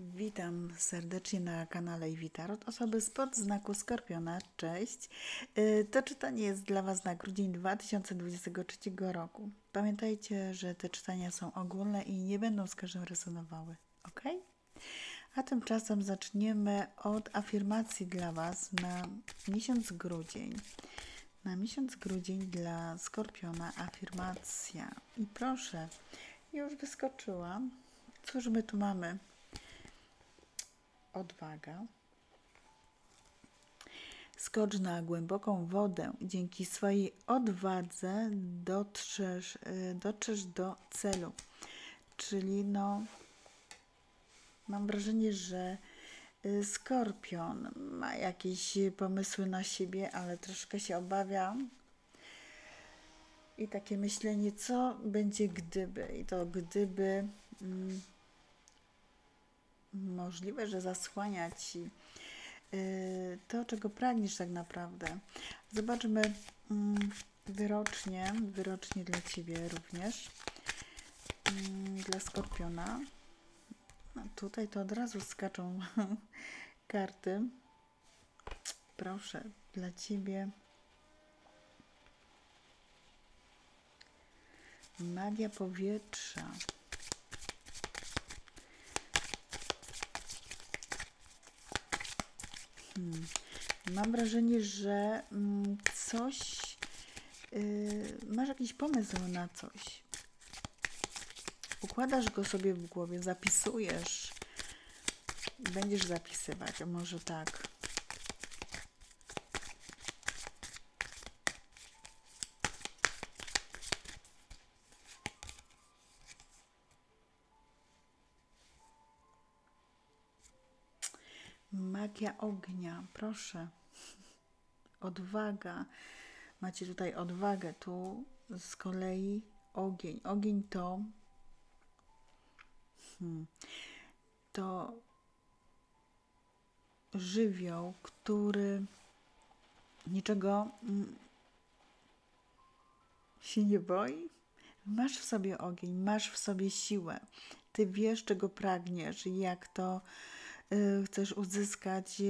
Witam serdecznie na kanale IWI Tarot, osoby spod znaku Skorpiona, cześć. To czytanie jest dla Was na grudzień 2023 roku. Pamiętajcie, że te czytania są ogólne i nie będą z każdym rezonowały, ok? A tymczasem zaczniemy od afirmacji dla Was na miesiąc grudzień. Na miesiąc grudzień dla Skorpiona afirmacja. I proszę, już wyskoczyła. Cóż my tu mamy? Odwaga. Skocz na głęboką wodę. Dzięki swojej odwadze dotrzesz do celu. Czyli no, mam wrażenie, że Skorpion ma jakieś pomysły na siebie, ale troszkę się obawia. I takie myślenie, co będzie gdyby. I to gdyby... możliwe, że zasłania Ci to, czego pragniesz tak naprawdę. Zobaczmy wyrocznie dla Ciebie również, dla Skorpiona. No, tutaj to od razu skaczą karty. Proszę, dla Ciebie magia powietrza. Mam wrażenie, że coś, masz jakiś pomysł na coś. Układasz go sobie w głowie, zapisujesz, będziesz zapisywać, a może tak. Magia ognia, proszę. Odwaga. Macie tutaj odwagę. Tu z kolei ogień. Ogień to... to żywioł, który niczego się nie boi. Masz w sobie ogień, masz w sobie siłę. Ty wiesz, czego pragniesz i jak to... chcesz uzyskać,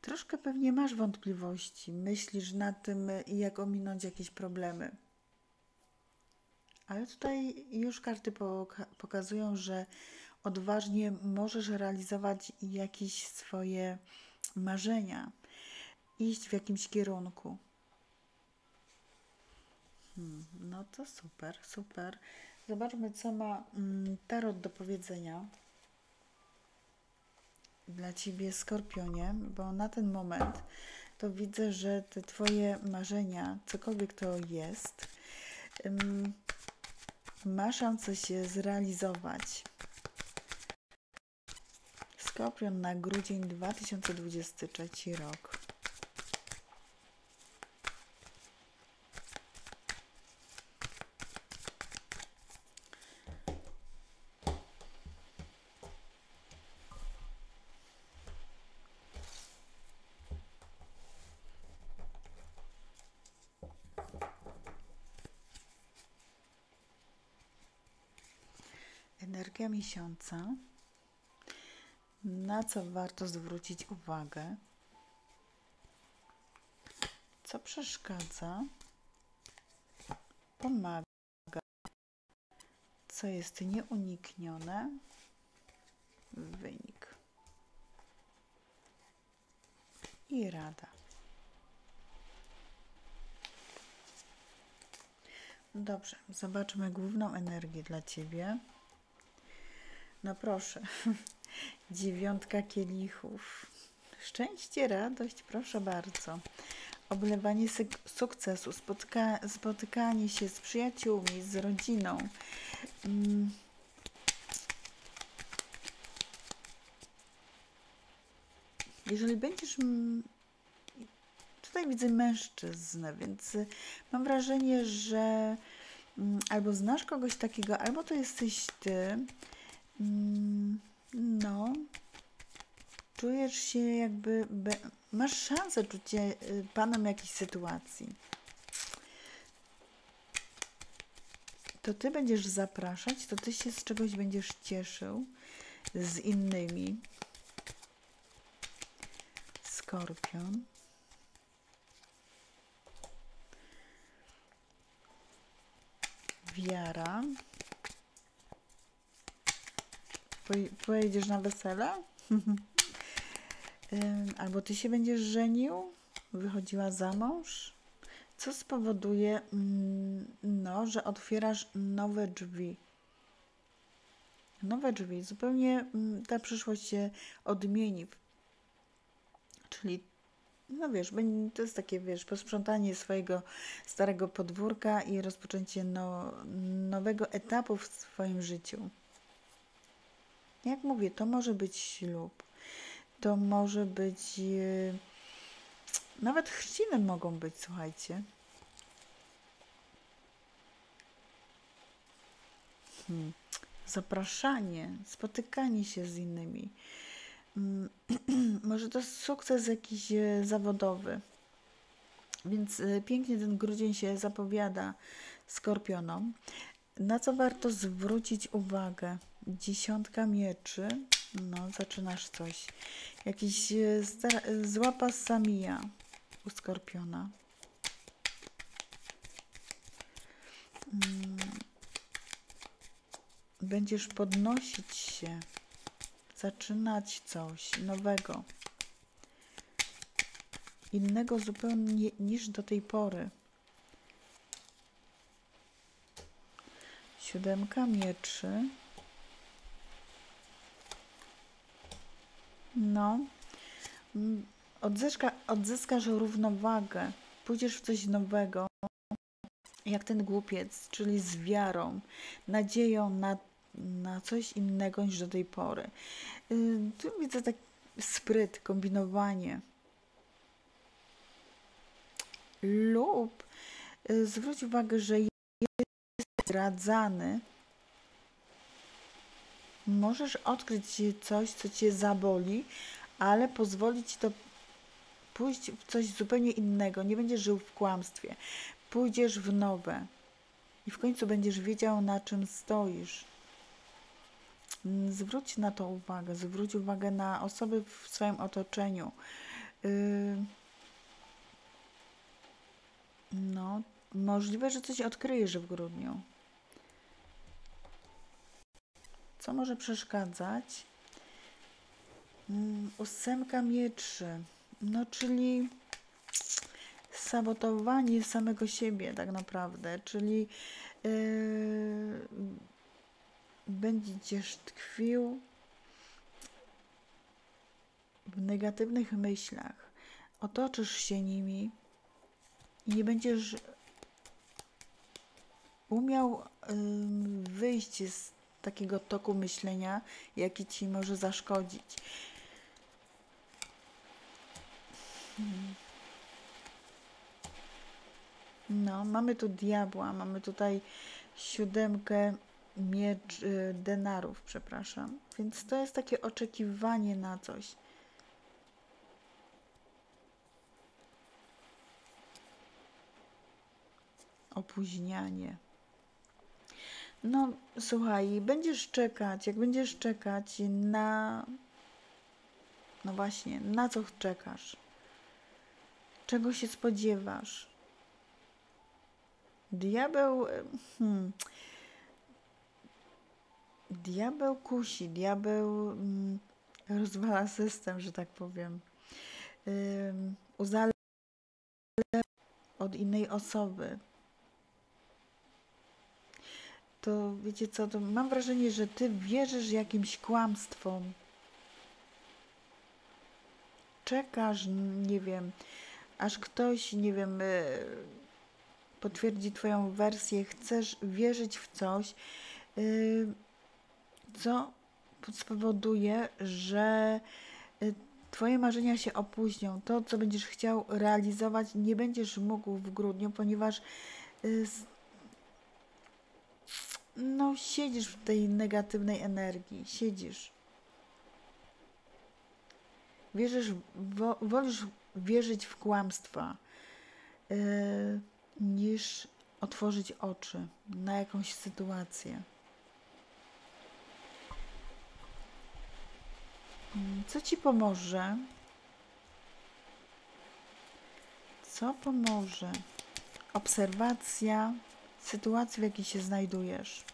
troszkę pewnie masz wątpliwości, myślisz nad tym, jak ominąć jakieś problemy. Ale tutaj już karty pokazują, że odważnie możesz realizować jakieś swoje marzenia, iść w jakimś kierunku. No to super, super. Zobaczmy, co ma Tarot do powiedzenia dla Ciebie, Skorpionie, bo na ten moment to widzę, że te Twoje marzenia, cokolwiek to jest, ma szansę się zrealizować. Skorpion na grudzień 2023 rok. Energia miesiąca, na co warto zwrócić uwagę, co przeszkadza, pomaga, co jest nieuniknione, wynik i rada. Dobrze, zobaczmy główną energię dla Ciebie. No proszę, dziewiątka kielichów. Szczęście, radość, proszę bardzo. Oblewanie sukcesu, spotykanie się z przyjaciółmi, z rodziną. Jeżeli będziesz... Tutaj widzę mężczyznę, więc mam wrażenie, że albo znasz kogoś takiego, albo to jesteś Ty. No, czujesz się jakby, masz szansę czuć się panem jakiejś sytuacji. To Ty będziesz zapraszać, to Ty się z czegoś będziesz cieszył z innymi. Skorpion. Wiara. Pojedziesz na wesele? Albo ty się będziesz żenił? Wychodziła za mąż? Co spowoduje, no, że otwierasz nowe drzwi. Nowe drzwi. Zupełnie ta przyszłość się odmieni. Czyli, no wiesz, to jest takie, wiesz, posprzątanie swojego starego podwórka i rozpoczęcie nowego etapu w swoim życiu. Jak mówię, to może być ślub. To może być... nawet chrzciny mogą być, słuchajcie. Zapraszanie, spotykanie się z innymi. Może to jest sukces jakiś zawodowy. Więc pięknie ten grudzień się zapowiada skorpionom. Na co warto zwrócić uwagę? Dziesiątka mieczy. No, zaczynasz coś. Jakiś zła pasa mija u skorpiona. Będziesz podnosić się, zaczynać coś nowego, innego zupełnie niż do tej pory. Siódemka mieczy. No, odzyskasz równowagę, pójdziesz w coś nowego, jak ten głupiec, czyli z wiarą, nadzieją na coś innego niż do tej pory. Tu widzę tak spryt, kombinowanie. Lub zwróć uwagę, że jest zdradzany. Możesz odkryć coś, co cię zaboli, ale pozwoli ci to pójść w coś zupełnie innego. Nie będziesz żył w kłamstwie. Pójdziesz w nowe i w końcu będziesz wiedział, na czym stoisz. Zwróć na to uwagę. Zwróć uwagę na osoby w swoim otoczeniu. No, możliwe, że coś odkryjesz w grudniu. Co może przeszkadzać? Ósemka mieczy. No, czyli sabotowanie samego siebie tak naprawdę. Czyli będziesz tkwił w negatywnych myślach. Otoczysz się nimi i nie będziesz umiał wyjść z takiego toku myślenia, jaki ci może zaszkodzić. No, mamy tu diabła, mamy tutaj siódemkę denarów, przepraszam. Więc to jest takie oczekiwanie na coś. Opóźnianie. No, słuchaj, będziesz czekać, jak będziesz czekać na... No właśnie, na co czekasz? Czego się spodziewasz? Diabeł... Diabeł kusi, diabeł rozwala system, że tak powiem. Uzależnia od innej osoby. To wiecie co, to mam wrażenie, że ty wierzysz jakimś kłamstwom. Czekasz, nie wiem, aż ktoś, nie wiem, potwierdzi twoją wersję. Chcesz wierzyć w coś, co spowoduje, że twoje marzenia się opóźnią. To, co będziesz chciał realizować, nie będziesz mógł w grudniu, ponieważ no, siedzisz w tej negatywnej energii. Siedzisz. Wierzysz, wolisz wierzyć w kłamstwa, niż otworzyć oczy na jakąś sytuację. Co ci pomoże? Co pomoże? Obserwacja sytuacji, w jakiej się znajdujesz.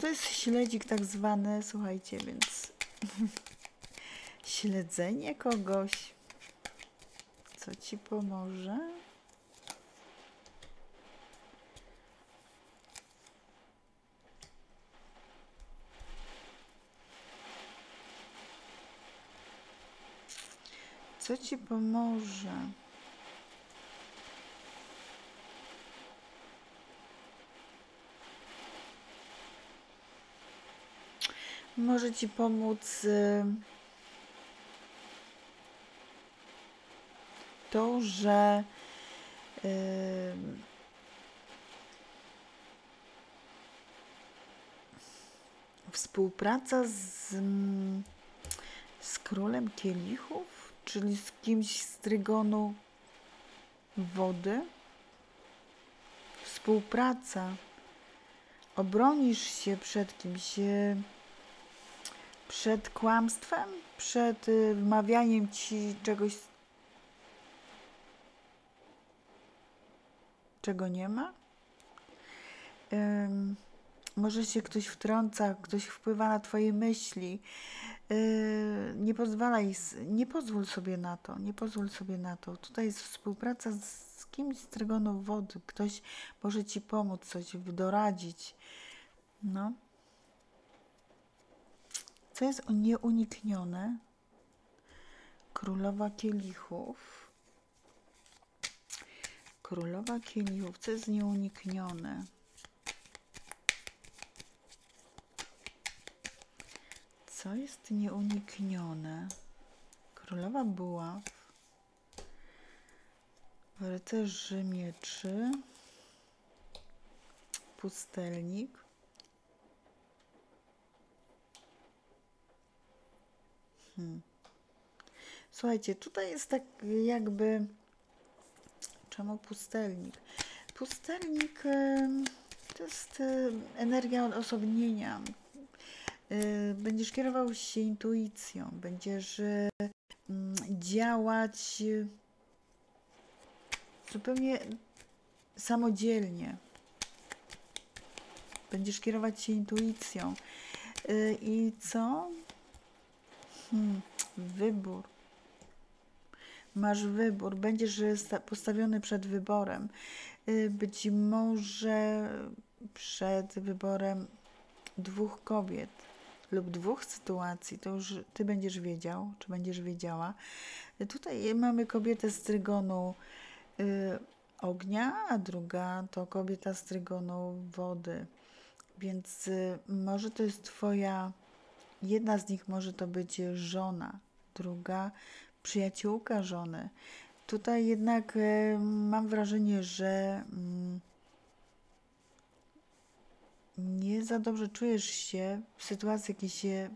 To jest śledzik tak zwany, słuchajcie, więc śledzenie kogoś. Co ci pomoże? Co ci pomoże? Może ci pomóc to, że współpraca z królem kielichów, czyli z kimś z trygonu wody. Współpraca. Obronisz się przed kimś. Przed kłamstwem, przed wmawianiem ci czegoś, czego nie ma. Może się ktoś wtrąca, ktoś wpływa na twoje myśli. Nie pozwól sobie na to, nie pozwól sobie na to. Tutaj jest współpraca z kimś z trygonu wody. Ktoś może ci pomóc, coś doradzić. No. Co jest nieuniknione? Królowa kielichów. Królowa kielichów. Co jest nieuniknione? Co jest nieuniknione? Królowa buław. Rycerzy mieczy. Pustelnik. Słuchajcie, tutaj jest tak jakby... Czemu pustelnik? Pustelnik to jest energia odosobnienia. Będziesz kierował się intuicją, będziesz działać zupełnie samodzielnie. Będziesz kierować się intuicją. I co? Wybór. Masz wybór. Będziesz postawiony przed wyborem. Być może przed wyborem dwóch kobiet lub dwóch sytuacji. To już ty będziesz wiedział, czy będziesz wiedziała. Tutaj mamy kobietę z trygonu ognia, a druga to kobieta z trygonu wody. Więc może to jest twoja... Jedna z nich może to być żona, druga przyjaciółka żony. Tutaj jednak mam wrażenie, że nie za dobrze czujesz się w sytuacji, w jakiej się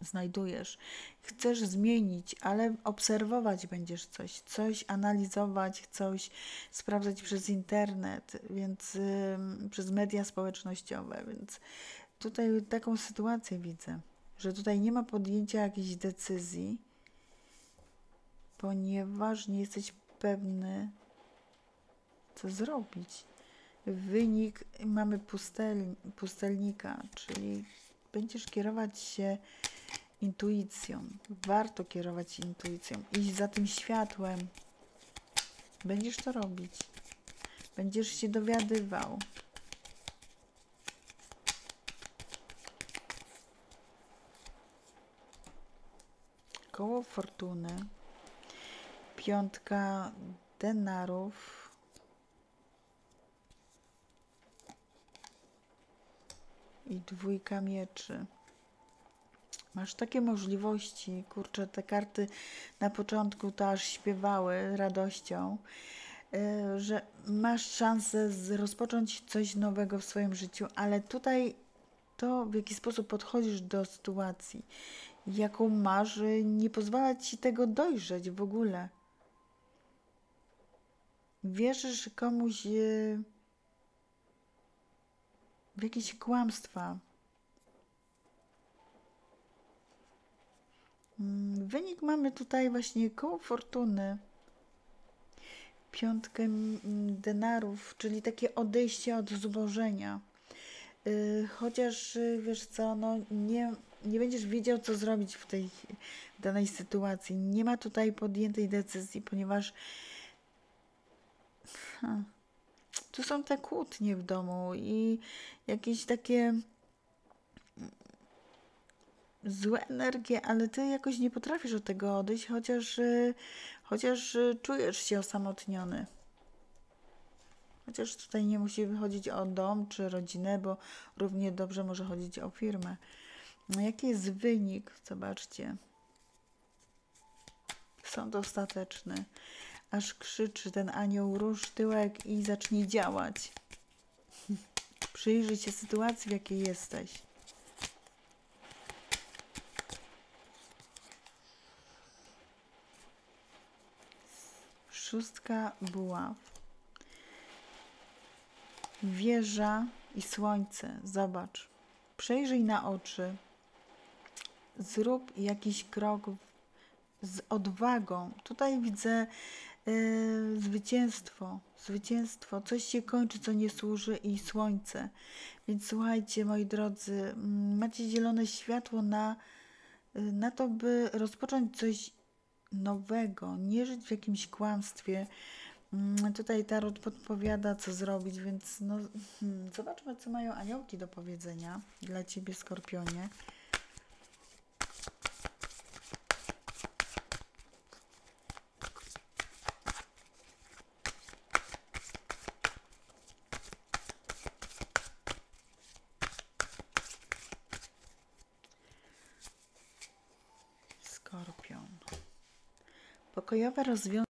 znajdujesz. Chcesz zmienić, ale obserwować będziesz coś analizować, coś sprawdzać przez internet, więc przez media społecznościowe, więc... Tutaj taką sytuację widzę, że tutaj nie ma podjęcia jakiejś decyzji, ponieważ nie jesteś pewny, co zrobić. Wynik mamy pustelnika, czyli będziesz kierować się intuicją. Warto kierować się intuicją. Iść za tym światłem. Będziesz to robić. Będziesz się dowiadywał. Koło fortuny, piątka denarów, i dwójka mieczy. Masz takie możliwości, kurczę, te karty na początku to aż śpiewały radością, że masz szansę rozpocząć coś nowego w swoim życiu, ale tutaj to, w jaki sposób podchodzisz do sytuacji, jaką masz, nie pozwala ci tego dojrzeć w ogóle. Wierzysz komuś w jakieś kłamstwa. Wynik mamy tutaj właśnie koło fortuny. Piątkę denarów, czyli takie odejście od zubożenia. Chociaż, wiesz co, no nie będziesz wiedział, co zrobić w tej danej sytuacji. Nie ma tutaj podjętej decyzji, ponieważ tu są te kłótnie w domu i jakieś takie złe energie, ale ty jakoś nie potrafisz od tego odejść, chociaż czujesz się osamotniony. Chociaż tutaj nie musi chodzić o dom czy rodzinę, bo równie dobrze może chodzić o firmę. No, jaki jest wynik? Zobaczcie. Sąd ostateczny. Aż krzyczy ten anioł, rusz tyłek i zacznij działać. Przyjrzyj się sytuacji, w jakiej jesteś. Szóstka buław. Wieża i słońce. Zobacz. Przejrzyj na oczy. Zrób jakiś krok z odwagą. tutaj widzę zwycięstwo. Zwycięstwo. Coś się kończy, co nie służy i słońce. Więc słuchajcie, moi drodzy, macie zielone światło na to, by rozpocząć coś nowego, nie żyć w jakimś kłamstwie. Tutaj tarot podpowiada, co zrobić, więc no, zobaczmy, co mają aniołki do powiedzenia dla ciebie, Skorpionie. Skorpion. Pokojowe rozwiązanie.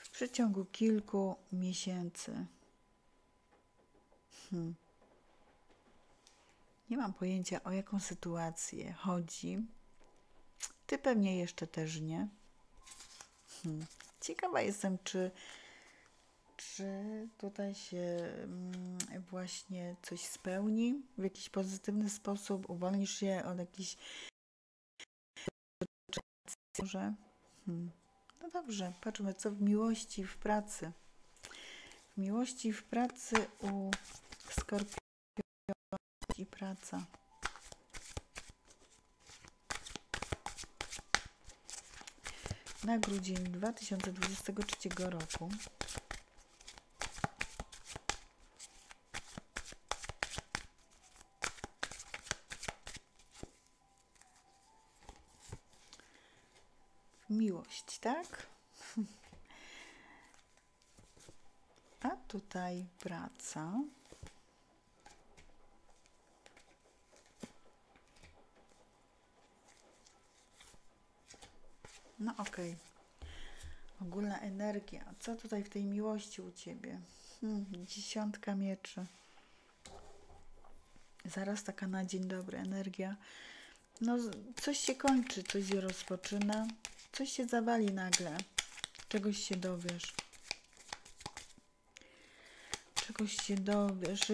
W przeciągu kilku miesięcy. Nie mam pojęcia, o jaką sytuację chodzi. Ty pewnie jeszcze też nie. Ciekawa jestem, czy tutaj się właśnie coś spełni w jakiś pozytywny sposób, uwolnisz się od jakichś... No dobrze, patrzmy, co w miłości, w pracy. W miłości, w pracy u Skorpiona i praca. Na grudzień 2023 roku. Miłość, tak? A tutaj praca. No okej. Ogólna energia. Co tutaj w tej miłości u ciebie? Dziesiątka mieczy. Zaraz taka na dzień dobry energia. No coś się kończy, coś się rozpoczyna. Coś się zawali nagle. Czegoś się dowiesz. Czegoś się dowiesz.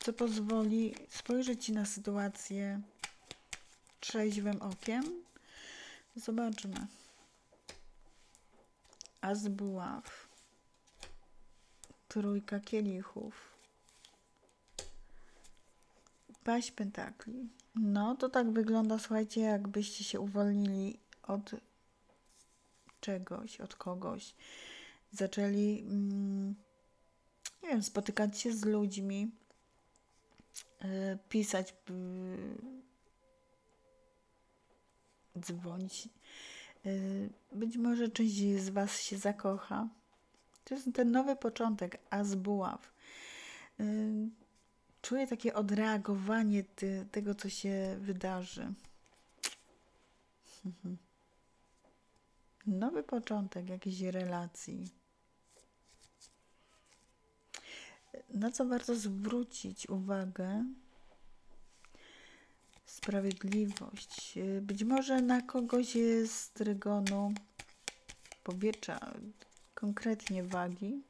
Co pozwoli spojrzeć ci na sytuację trzeźwym okiem. Zobaczmy. As buław. Trójka kielichów. Paź pentakli. No to tak wygląda, słuchajcie, jakbyście się uwolnili od czegoś, od kogoś. Zaczęli, nie wiem, spotykać się z ludźmi, pisać, dzwonić. Być może część z was się zakocha. To jest ten nowy początek, as buław. Czuję takie odreagowanie tego, co się wydarzy. Nowy początek jakiejś relacji. Na co warto zwrócić uwagę? Sprawiedliwość. Być może na kogoś z trygonu powietrza, konkretnie wagi.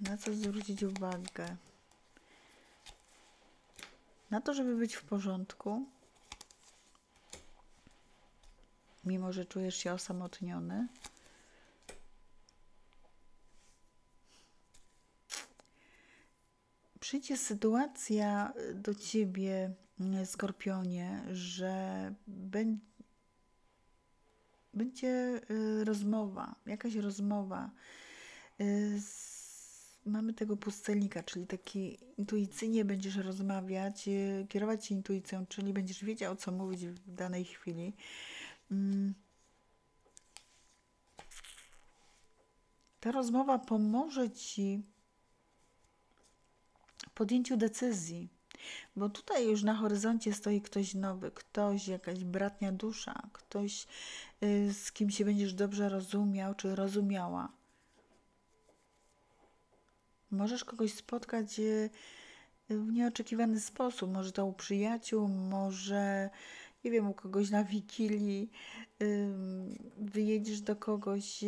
Na co zwrócić uwagę? Na to, żeby być w porządku, mimo że czujesz się osamotniony. Przyjdzie sytuacja do ciebie, Skorpionie, że będzie rozmowa, jakaś rozmowa. Mamy tego pustelnika, czyli taki intuicyjnie będziesz rozmawiać, kierować się intuicją, czyli będziesz wiedział, co mówić w danej chwili. Ta rozmowa pomoże ci w podjęciu decyzji, bo tutaj już na horyzoncie stoi ktoś nowy, ktoś, jakaś bratnia dusza, ktoś, z kim się będziesz dobrze rozumiał czy rozumiała. Możesz kogoś spotkać w nieoczekiwany sposób. Może to u przyjaciół, może, nie wiem, u kogoś na wigilii. Wyjedziesz do kogoś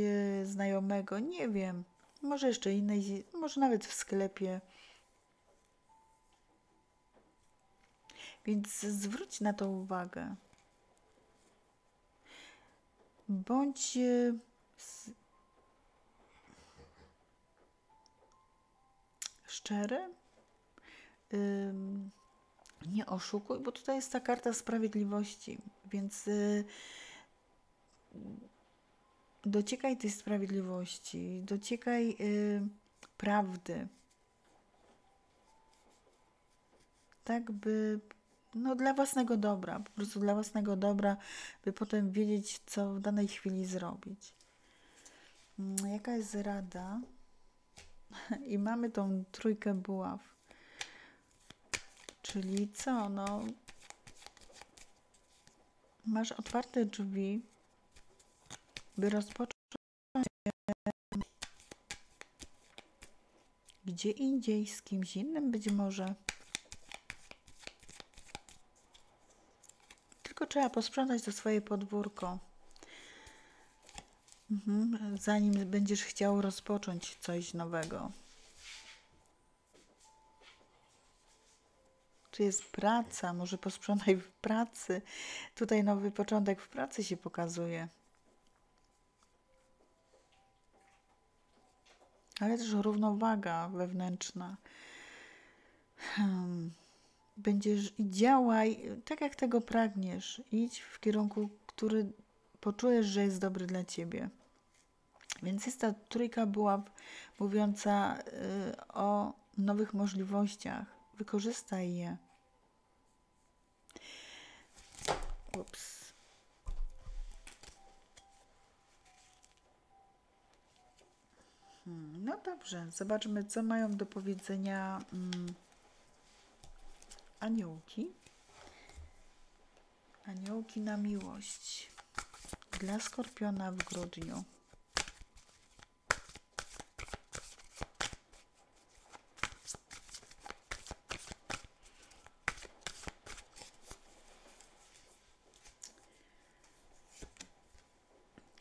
znajomego, nie wiem. Może jeszcze innej, może nawet w sklepie. Więc zwróć na to uwagę. Bądź... szczery, nie oszukuj, bo tutaj jest ta karta sprawiedliwości, więc dociekaj tej sprawiedliwości, dociekaj prawdy, tak by, no, dla własnego dobra, po prostu dla własnego dobra, by potem wiedzieć, co w danej chwili zrobić. Jaka jest rada? I mamy tą trójkę buław. Czyli co? No, masz otwarte drzwi, by rozpocząć gdzie indziej, z kimś innym być może. Tylko trzeba posprzątać to swoje podwórko. Zanim będziesz chciał rozpocząć coś nowego. Tu jest praca, może posprzątaj w pracy. Tutaj nowy początek w pracy się pokazuje. Ale też równowaga wewnętrzna. Będziesz i działaj tak, jak tego pragniesz. Idź w kierunku, który poczujesz, że jest dobry dla ciebie. Więc jest ta trójka buław mówiąca o nowych możliwościach. Wykorzystaj je. Ups. No dobrze, zobaczmy, co mają do powiedzenia aniołki. Aniołki na miłość. Dla Skorpiona w grudniu.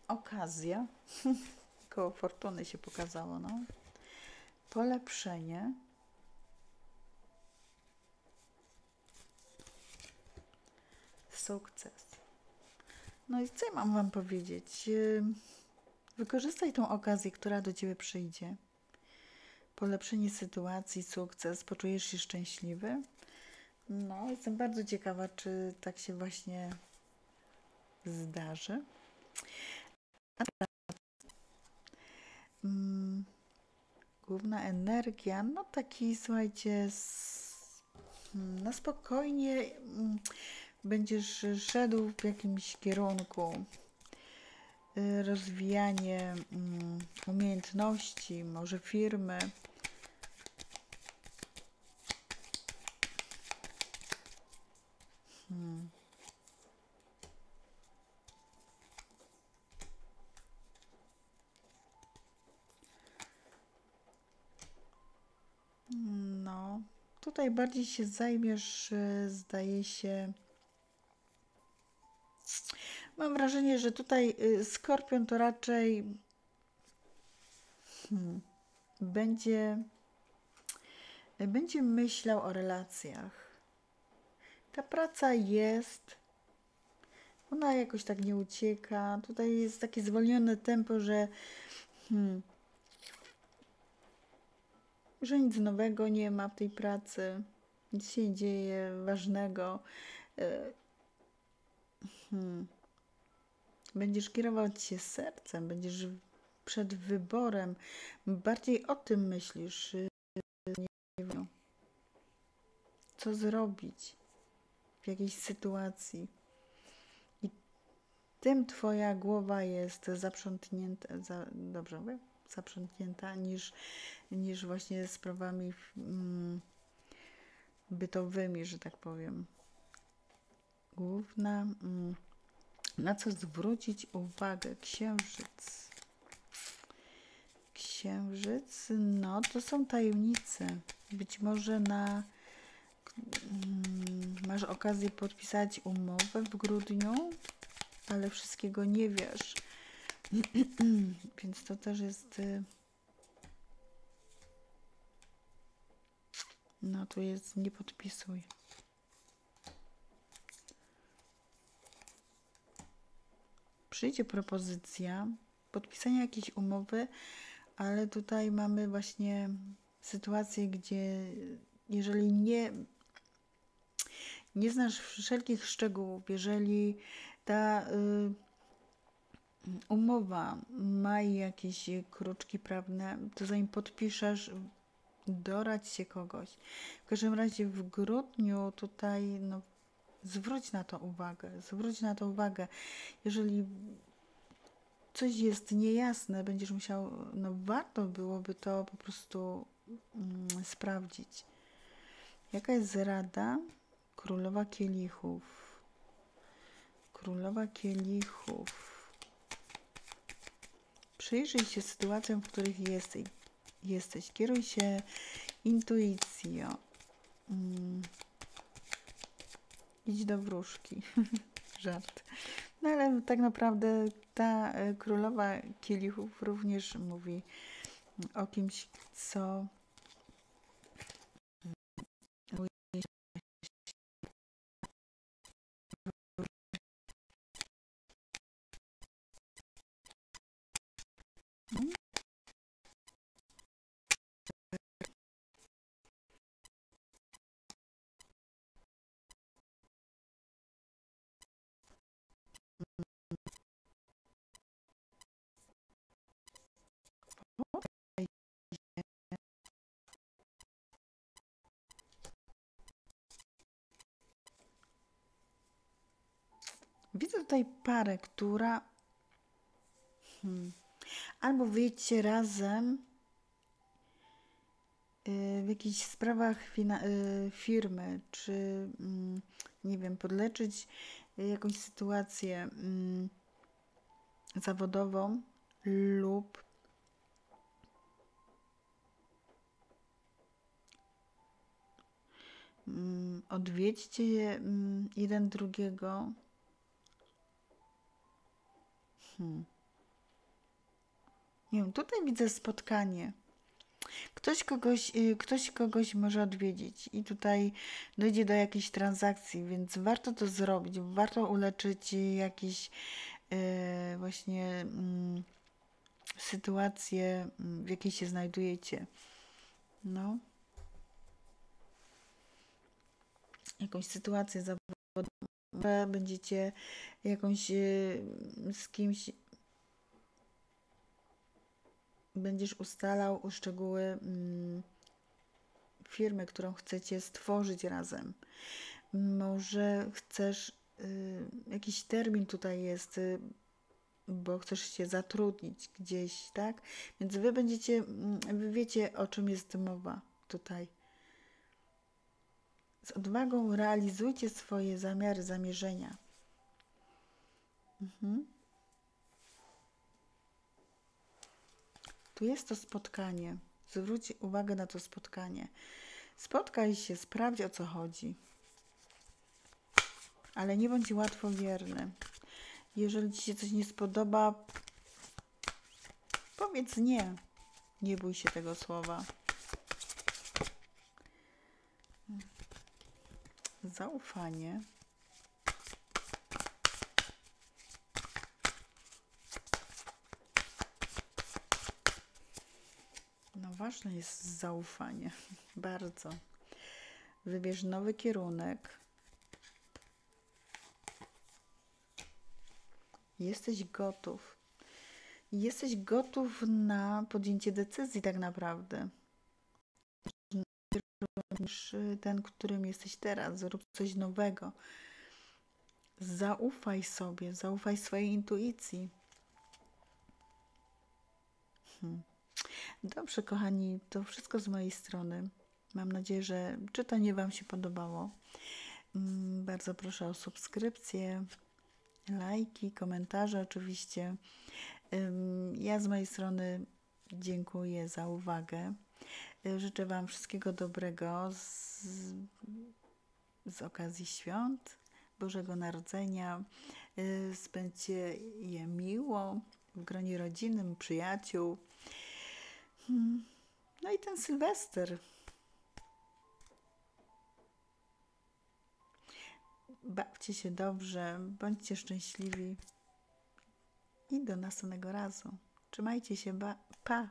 Okazja. Koło fortuny się pokazało, no. Polepszenie. Sukces. No i co ja mam wam powiedzieć? Wykorzystaj tą okazję, która do ciebie przyjdzie. Polepszenie sytuacji, sukces, poczujesz się szczęśliwy. No, jestem bardzo ciekawa, czy tak się właśnie zdarzy. A teraz, główna energia, no taki, słuchajcie, na spokojnie... Będziesz szedł w jakimś kierunku, rozwijanie umiejętności, może firmy. No, Tutaj bardziej się zajmiesz, zdaje się... Mam wrażenie, że tutaj Skorpion to raczej będzie myślał o relacjach. Ta praca jest, ona jakoś tak nie ucieka. Tutaj jest takie zwolnione tempo, że nic nowego nie ma w tej pracy, nic się nie dzieje ważnego. Będziesz kierować się sercem, będziesz przed wyborem. Bardziej o tym myślisz. Nie wiem, co zrobić w jakiejś sytuacji. I tym twoja głowa jest zaprzątnięta, dobrze mówię? Zaprzątnięta niż właśnie sprawami bytowymi, że tak powiem. Główna, na co zwrócić uwagę, Księżyc. Księżyc, no to są tajemnice. Być może masz okazję podpisać umowę w grudniu, ale wszystkiego nie wiesz. Więc to też jest... No tu jest nie podpisuj. Przyjdzie propozycja podpisania jakiejś umowy, ale tutaj mamy właśnie sytuację, gdzie jeżeli nie znasz wszelkich szczegółów, jeżeli ta umowa ma jakieś kruczki prawne, to zanim podpiszesz, doradź się kogoś. W każdym razie w grudniu tutaj no, zwróć na to uwagę, zwróć na to uwagę. Jeżeli coś jest niejasne, będziesz musiał, no warto byłoby to po prostu sprawdzić. Jaka jest rada? Królowa Kielichów. Królowa Kielichów. Przyjrzyj się sytuacjom, w których jesteś. Kieruj się intuicją. Idź do wróżki. Żart. No ale tak naprawdę ta królowa kielichów również mówi o kimś, co widzę tutaj parę, która albo wyjedźcie razem w jakichś sprawach firmy, czy nie wiem, podleczyć jakąś sytuację zawodową lub odwiedźcie jeden drugiego. Nie wiem, tutaj widzę spotkanie. Ktoś kogoś może odwiedzić i tutaj dojdzie do jakiejś transakcji, więc warto to zrobić, warto uleczyć jakieś właśnie sytuacje, w jakiej się znajdujecie. No. Jakąś sytuację zawodową. Będziecie z kimś będziesz ustalał szczegóły firmy, którą chcecie stworzyć razem. Może chcesz, jakiś termin tutaj jest, bo chcesz się zatrudnić gdzieś, tak? Więc wy wiecie, o czym jest mowa tutaj. Z odwagą realizujcie swoje zamiary, zamierzenia. Tu jest to spotkanie. Zwróć uwagę na to spotkanie. Spotkaj się, sprawdź, o co chodzi. Ale nie bądź łatwowierny. Jeżeli ci się coś nie spodoba, powiedz nie. Nie bój się tego słowa. Zaufanie. No ważne jest zaufanie. Bardzo. Wybierz nowy kierunek. Jesteś gotów. Jesteś gotów na podjęcie decyzji tak naprawdę. Niż ten, którym jesteś teraz. Zrób coś nowego. Zaufaj sobie. Zaufaj swojej intuicji. Dobrze, kochani. To wszystko z mojej strony. Mam nadzieję, że czytanie Wam się podobało. Bardzo proszę o subskrypcję, lajki, komentarze oczywiście. Ja z mojej strony dziękuję za uwagę. Życzę Wam wszystkiego dobrego z okazji świąt Bożego Narodzenia. Spędźcie je miło w gronie rodzinnym, przyjaciół. No i ten Sylwester. Bawcie się dobrze, bądźcie szczęśliwi i do następnego razu. Trzymajcie się, pa!